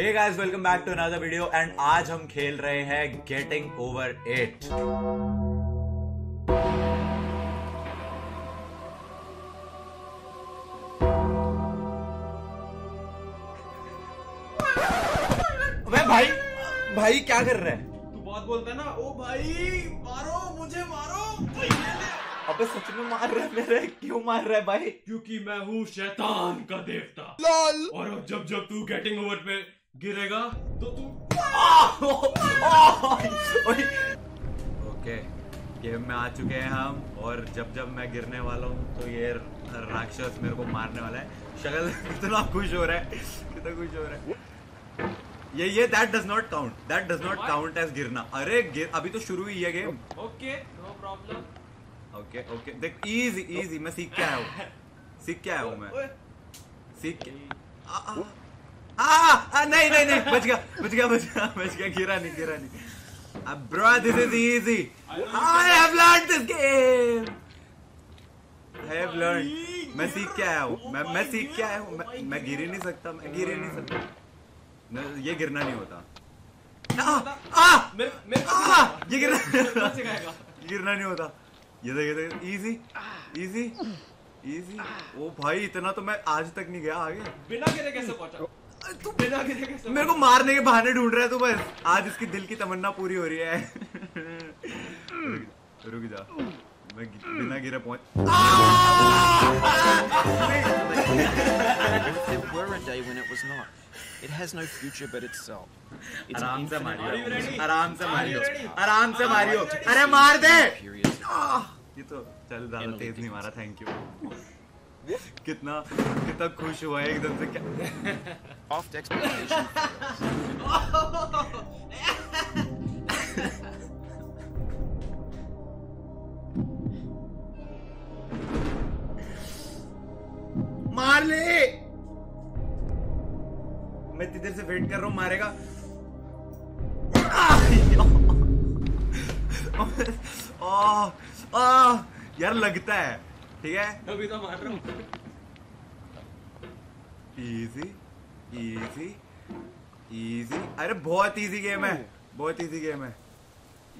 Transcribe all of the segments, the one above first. Hey guys, welcome back to another video and आज हम खेल रहे हैं गेटिंग ओवर इट। अबे भाई क्या कर रहा है तू? बहुत बोलता है ना। ओ भाई मारो मुझे, मारो। अबे सच में मार रहा है मेरे? क्यों मार रहा है भाई? क्योंकि मैं हूँ शैतान का देवता लाल। और अब जब जब तू गेटिंग ओवर पे गिरेगा तो तू ओके गेम में आ चुके हैं हम। और जब जब मैं गिरने वाला हूँ तो ये राक्षस मेरे को मारने वाला है। शक्ल कितना खुश हो रहा है, कितना खुश हो रहा है। ये that does not count as गिरना। अरे अभी तो शुरू ही है game. Okay no problem. Okay देख, इजी मैं सीख के आया हूँ मैं नहीं बच गया गिरा नहीं bro, this is easy. I have learn this game, I have learn. मैं सीख के आया हूँ, मैं गिर ही नहीं सकता, ये गिरना नहीं होता। गिरना नहीं होता। ये इजी। ओ भाई इतना तो मैं आज तक नहीं गया आगे। बिना गिरे कैसे पहुंचा तू? बिना गिरे कैसे? मेरे को मारने के बहाने ढूंढ रहा है तू। बस आज इसकी दिल की तमन्ना पूरी हो रही है। रुक जा, मैं बिना गिरे पहुंच। It has no future but itself. आराम से मारियो। अरे मार दे। ये तो चल, ज्यादा तेज नहीं मारा, थैंक यू। कितना खुश हुआ है एकदम से। क्या ऑफ एक्सपेक्टेशन। मार ले, मैं इधर से वेट कर रहा हूँ, मारेगा। यार लगता है ठीक है, अभी तो मार रहा हूँ। इजी। अरे बहुत इजी गेम है।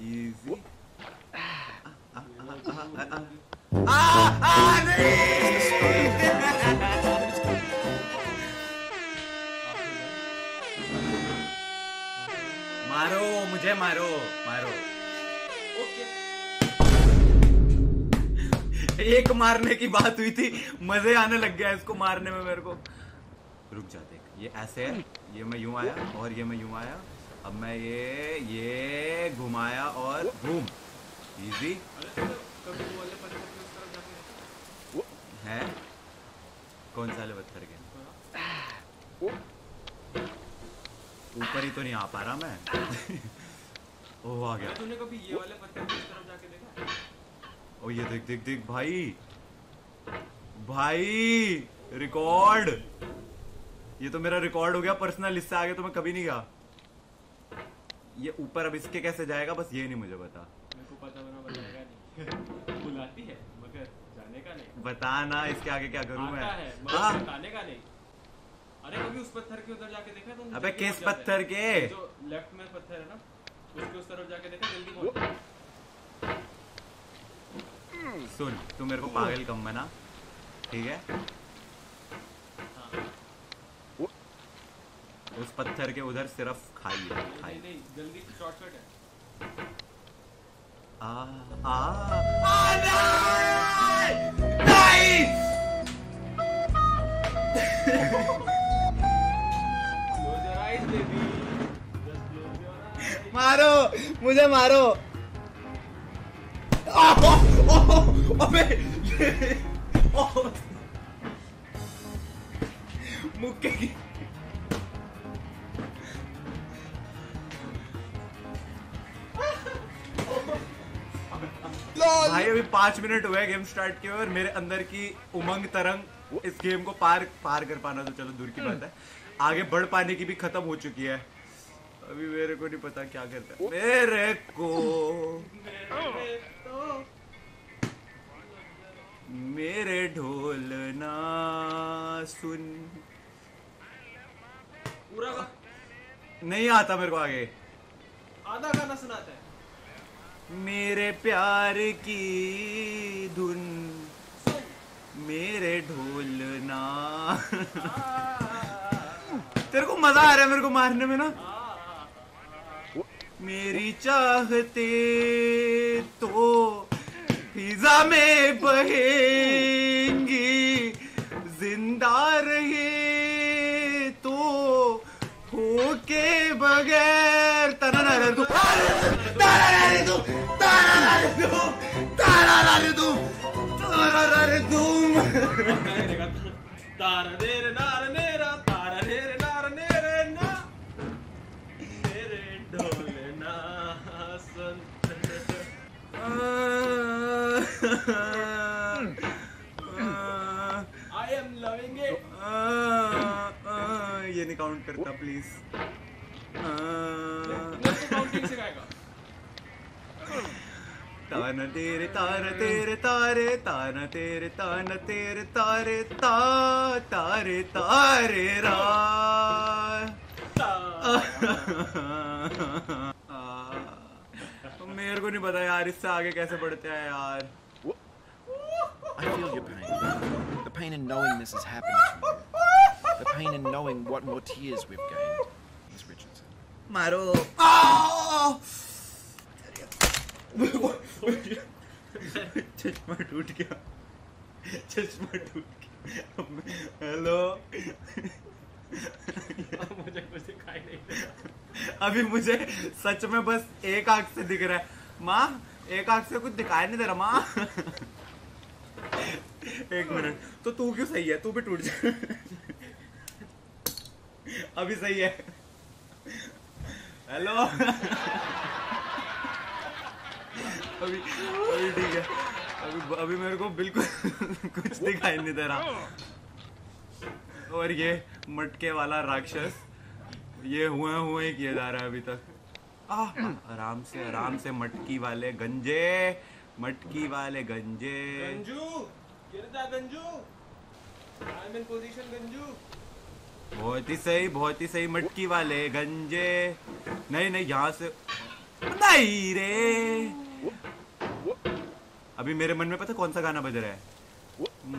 इजी। मारो मुझे। ओके। एक मारने की बात हुई थी, मजे आने लग गया इसको मारने में मेरे को। रुक जा, देख ये ऐसे है, ये मैं यूं आया। अब मैं ये घुमाया और घूम। इजी है। कौन सा ले पत्थर के ऊपर ही तो नहीं आ पा रहा मैं। ओह आ गया। तूने कभी ये वाले पत्थर की तरफ जाके देखा है? ओ ये देख भाई रिकॉर्ड। ये तो मेरा रिकॉर्ड हो गया पर्सनल, इससे आगे तो मैं कभी नहीं गया। ये ऊपर अब इसके कैसे जाएगा बस ये नहीं मुझे पता। मेरे को पता बना बताएगा नहीं। बुलाती है मगर जाने का नहीं। बताना इसके आगे क्या करूं मैं? बताने का नहीं। अरे कभी उस पत्थर के उधर जाके देखा तुमने? अबे किस पत्थर के? जो लेफ्ट में पत्थर है ना, उसके उस तरफ जाके देखा? जल्दी पहुंच। सुन तू मेरे को पागल कम बना, ठीक है? हाँ। उस पत्थर के उधर सिर्फ खाई है। नहीं जल्दी, शॉर्टकट है। नहीं मारो मुझे, मारो। अबे मुक्के की। भाई अभी 5 मिनट हुए गेम स्टार्ट किए और मेरे अंदर की उमंग तरंग इस गेम को पार कर पाना तो चलो दूर की बात है, आगे बढ़ पाने की भी खत्म हो चुकी है। अभी मेरे को नहीं पता क्या करता है। मेरे ढोल ना सुन। पूरा नहीं आता मेरे को आगे। आधा गाना सुनाते हैं। मेरे प्यार की धुन मेरे ढोलना। तेरे को मजा आ रहा है मेरे को मारने में ना। मेरी चाहते तो फिजा में बहेंगी, जिंदा रहे तो होके बगैर। ताना ना रे तू, ताना ना रे तू, ताना ना रे तू, ताना ना रे तू, ताना ना रे तू। तारा देर नार नेरा, तारा देर नार नेरे ना, तेरे ढोले ना संत। I am loving it. ये नहीं काउंट करता प्लीज। ताना तेरे तारा तेरे तारे, ताना तेरे ताना तेरे तारे, ता तारे तारे रा। मेरे को नहीं पता यार इससे आगे कैसे बढ़ते हैं यार। I feel your pain. The pain in knowing this has happened to you. The pain in knowing what more tears we've gained. Miss Richardson. Maro. Oh! चश्मा टूट गया। चश्मा टूट गया। हेलो। मुझे कुछ दिखाई नहीं दे रहा। अभी मुझे सच में बस एक आँख से दिख रहा है। माँ, एक आँख से कुछ दिखाई नहीं दे रहा माँ। एक मिनट, तो तू क्यों सही है? तू भी टूट जा। अभी सही है। हेलो। अभी ठीक है। अभी मेरे को बिल्कुल कुछ दिखाई नहीं दे रहा। और ये मटके वाला राक्षस ये हुए हुए किया जा रहा है अभी तक। आराम से मटकी वाले गंजे, मटकी वाले गंजे। गंजू गिरता Ganju, I'm in position Ganju. बहुत ही सही, बहुत ही सही। मटकी वाले गंजे। नहीं नहीं यहाँ से नहीं रे। अभी मेरे मन में पता कौन सा गाना बज रहा है?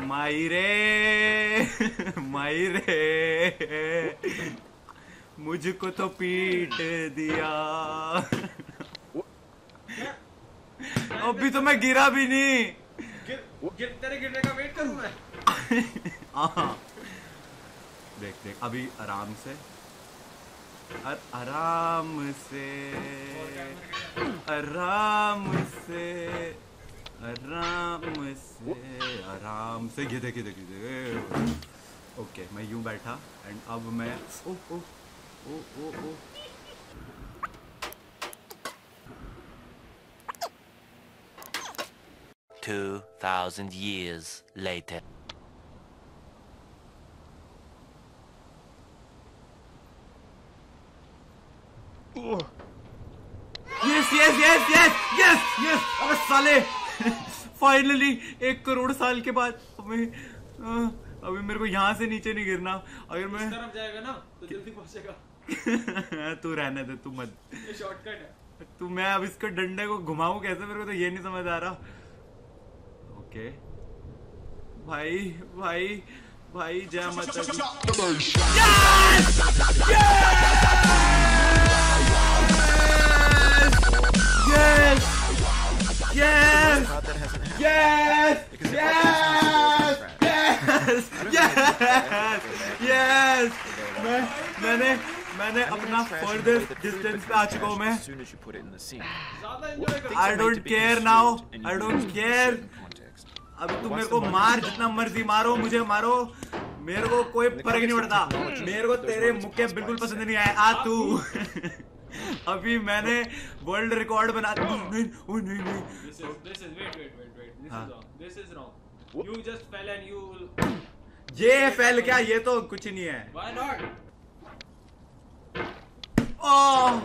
माई रे माई रे मुझको तो पीट दिया। अभी तो मैं गिरा भी नहीं। तेरे गिरने का वेट करूं मैं। देख देख अभी आराम से, आराम से, आराम से, आराम से, आराम से। ये देखिए देखिए देखिए। ओके मैं यूं बैठा एंड अब मैं ओ ओ ओ ओ ओ। Two thousand years later. Yes, yes, yes, yes, yes, yes. अब साले फाइनली 1 करोड़ साल के बाद अभी मेरे को यहाँ से नीचे नहीं गिरना। अगर मैं इस तरफ जाएगा ना तो जल्दी पहुँचेगा। तू रहने दे, तू मत। ये शॉर्टकट है। तू मैं अब इसके डंडे को घुमाऊँ कैसे? मेरे को तो ये नहीं समझ आ रहा। Okay. भाई भाई भाई जय माता दी। Yes! Yes! Yes! Yes! Yes! Yes! Yes! Yes! Yes! मैंने अपना further distance पे आ चुका हूँ मैं। I don't care now. I don't care. अब तुम मेरे को मार जितना मर्जी मारो, मुझे मारो, मेरे को कोई फर्क नहीं पड़ता। मेरे को तेरे मुक्के बिल्कुल पसंद नहीं आए। आ तू। अभी मैंने वर्ल्ड रिकॉर्ड बना। नहीं नहीं नहीं। This is wrong. You just fell and you will. ये fell क्या? ये तो कुछ नहीं है। Why not? Oh.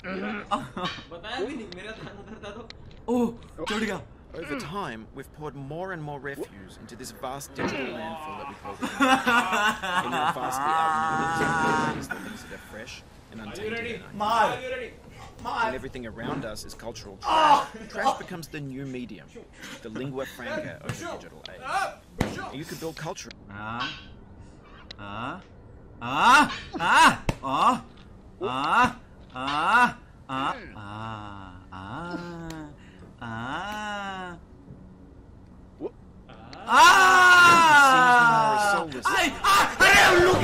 बताया भी नहीं मेरा था उधर था तो। Oh चढ़ गया। Over time, we've poured more and more refuse into this vast digital landfill that we call the internet. And we're vastly outnumbered in the things that are fresh and untainted. And everything around us is cultural trash. Trash becomes the new medium, the lingua franca of the digital age. And you could build culture. Look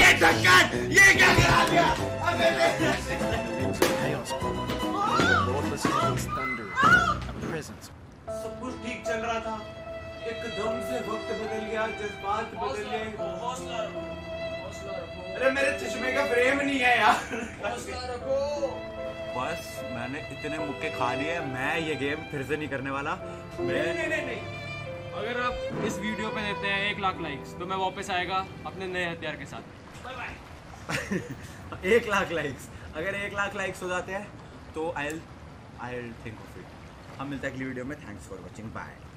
at the cat! सब कुछ ठीक चल रहा था, एकदम से वक्त बदल गया, जज्बात बदल गए। अरे मेरे चश्मे का फ्रेम नहीं है यार। बस मैंने इतने मुक्के खा लिए, मैं ये गेम फिर से नहीं करने वाला। नहीं। अगर आप इस वीडियो पे देते हैं 1 लाख लाइक्स तो मैं वापस आएगा अपने नए हथियार के साथ। Bye bye. 1 लाख लाइक्स, अगर 1 लाख लाइक्स हो जाते हैं तो I will think of it. हम मिलते हैं अगली वीडियो में। Thanks for watching, bye.